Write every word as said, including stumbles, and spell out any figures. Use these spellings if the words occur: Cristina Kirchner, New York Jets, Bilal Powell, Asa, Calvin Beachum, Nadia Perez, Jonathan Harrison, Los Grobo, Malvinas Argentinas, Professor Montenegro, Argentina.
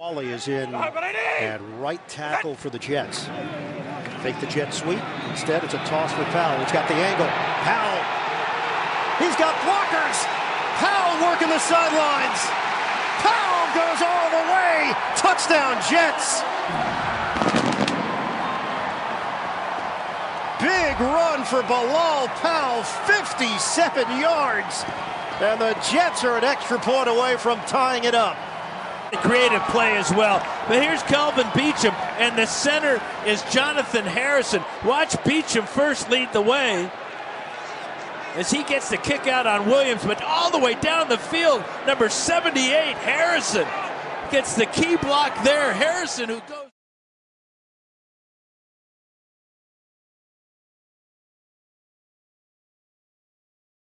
Wally is in at right tackle for the Jets. Take the jet sweep. Instead, it's a toss for Powell. He's got the angle. Powell. He's got blockers. Powell working the sidelines. Powell goes all the way. Touchdown, Jets. Big run for Bilal Powell. fifty-seven yards. And the Jets are an extra point away from tying it up. Creative play as well, but here's Calvin Beachum, and the center is Jonathan Harrison. Watch Beachum first lead the way as he gets the kick out on Williams, but all the way down the field, number seventy-eight Harrison gets the key block there. Harrison, who goes